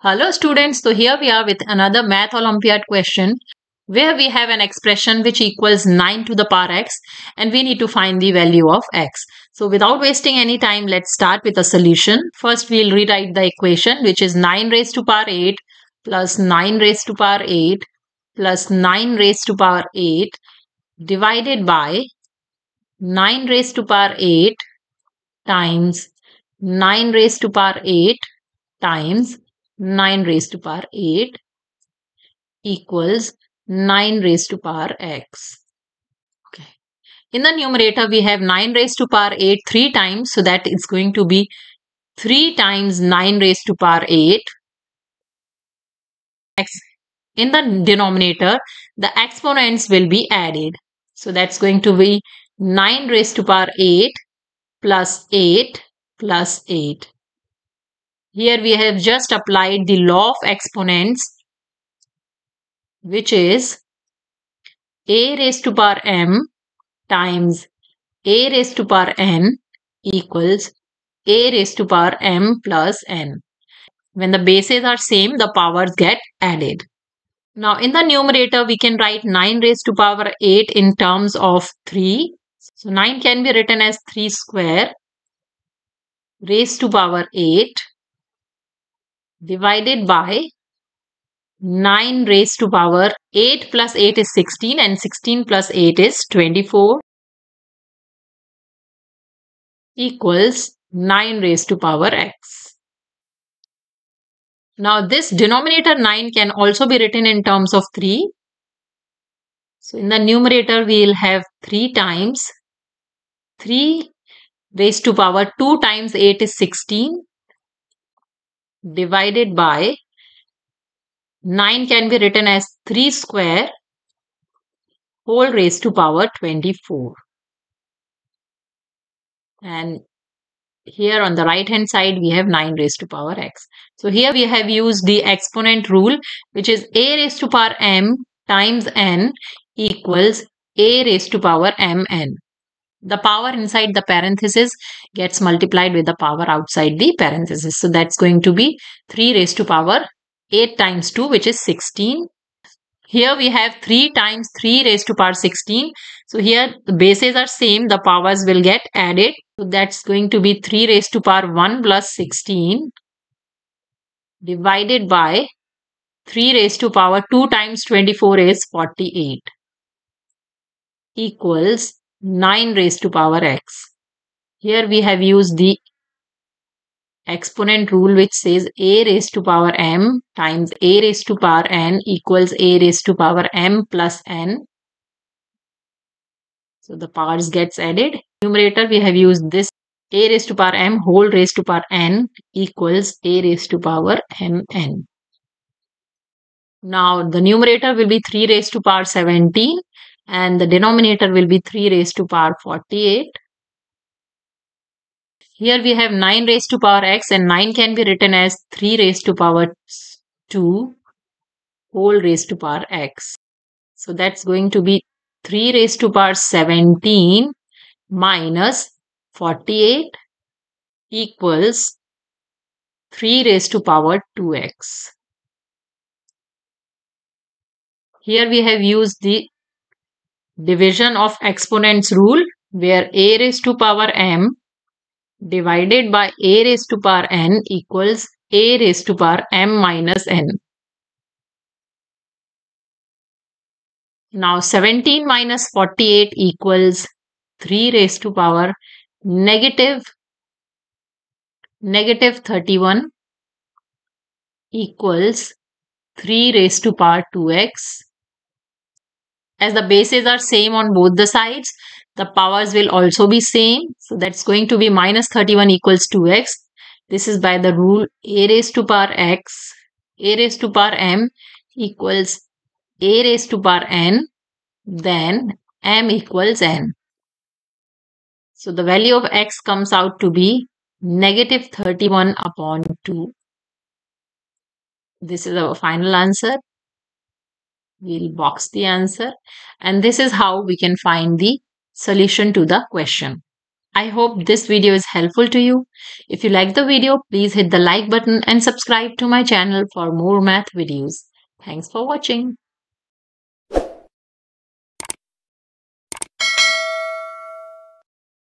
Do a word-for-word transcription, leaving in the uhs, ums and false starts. Hello students, so here we are with another math Olympiad question where we have an expression which equals nine to the power x and we need to find the value of x. So without wasting any time, let's start with a solution. First we'll rewrite the equation, which is nine raised to power eight plus nine raised to power eight plus nine raised to power eight divided by nine raised to power eight times nine raised to power eight times nine raised to power eight equals nine raised to power x. Okay. In the numerator, we have nine raised to power eight three times. So that is going to be three times nine raised to power eight. X. In the denominator, the exponents will be added. So that's going to be nine raised to power eight plus eight plus eight. Here we have just applied the law of exponents, which is a raised to power m times a raised to power n equals a raised to power m plus n. When the bases are same, the powers get added. Now in the numerator, we can write nine raised to power eight in terms of three. So nine can be written as three square raised to power eight. Divided by nine raised to power eight plus eight is sixteen and sixteen plus eight is twenty-four equals nine raised to power x. Now this denominator nine can also be written in terms of three. So in the numerator we will have three times three raised to power two times eight is sixteen. Divided by nine can be written as three square whole raised to power twenty-four. And here on the right hand side we have nine raised to power x. So here we have used the exponent rule, which is a raised to power m times n equals a raised to power mn. The power inside the parenthesis gets multiplied with the power outside the parenthesis. So that's going to be three raised to power eight times two, which is sixteen. Here we have three times three raised to power sixteen. So here the bases are same. The powers will get added. So that's going to be three raised to power one plus sixteen divided by three raised to power two times twenty-four is forty-eight equals nine raised to power x. Here we have used the exponent rule, which says a raised to power m times a raised to power n equals a raised to power m plus n. So the powers gets added. Numerator we have used this a raised to power m whole raised to power n equals a raised to power mn. Now the numerator will be three raised to power seventeen. And the denominator will be three raised to power forty-eight. Here we have nine raised to power x, and nine can be written as three raised to power two whole raised to power x. So that's going to be three raised to power seventeen minus forty-eight equals three raised to power two x. Here we have used the division of exponents rule, where a raised to power m divided by a raised to power n equals a raised to power m minus n. Now seventeen minus forty-eight equals three raised to power negative negative thirty-one equals three raised to power two x. As the bases are same on both the sides, the powers will also be same. So that's going to be minus thirty-one equals two x. This is by the rule a raised to power x, a raised to power m equals a raised to power n, then m equals n. So the value of x comes out to be negative thirty-one upon two. This is our final answer. We'll box the answer, and this is how we can find the solution to the question. I hope this video is helpful to you. If you like the video, please hit the like button and subscribe to my channel for more math videos. Thanks for watching.